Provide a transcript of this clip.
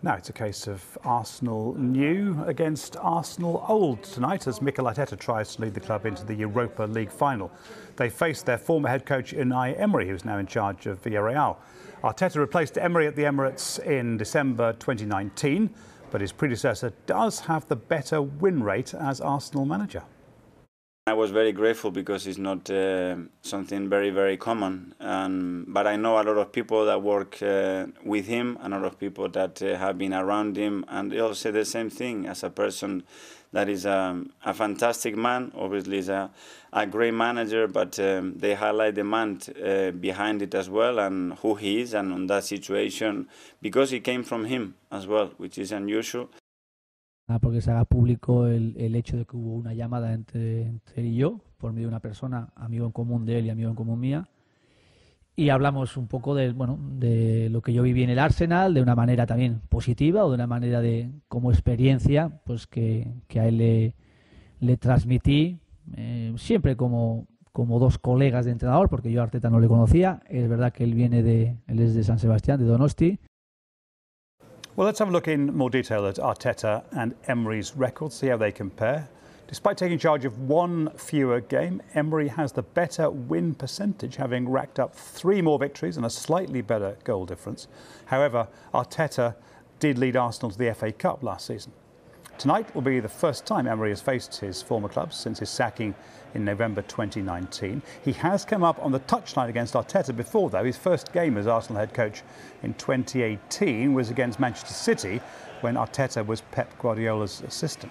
Now it's a case of Arsenal new against Arsenal old tonight as Mikel Arteta tries to lead the club into the Europa League final. They face their former head coach Unai Emery, who's now in charge of Villarreal. Arteta replaced Emery at the Emirates in December 2019, but his predecessor does have the better win rate as Arsenal manager. I was very grateful because it's not something very, very common. But I know a lot of people that work with him, a lot of people that have been around him, and they all say the same thing as a person that is a fantastic man. Obviously, he's a great manager, but they highlight the man behind it as well and who he is and on that situation, because it came from him as well, which is unusual. Porque se haga público el hecho de que hubo una llamada entre él y yo, por medio de una persona, amigo en común de él y amigo en común mía, y hablamos un poco de lo que yo viví en el Arsenal, de una manera también positiva o de una manera como experiencia, pues que a él le transmití, siempre como dos colegas de entrenador, porque yo a Arteta no le conocía. Es verdad que él es de San Sebastián, de Donosti. Well, let's have a look in more detail at Arteta and Emery's records, see how they compare. Despite taking charge of one fewer game, Emery has the better win percentage, having racked up 3 more victories and a slightly better goal difference. However, Arteta did lead Arsenal to the FA Cup last season. Tonight will be the first time Emery has faced his former club since his sacking in November 2019. He has come up on the touchline against Arteta before, though. His first game as Arsenal head coach in 2018 was against Manchester City, when Arteta was Pep Guardiola's assistant.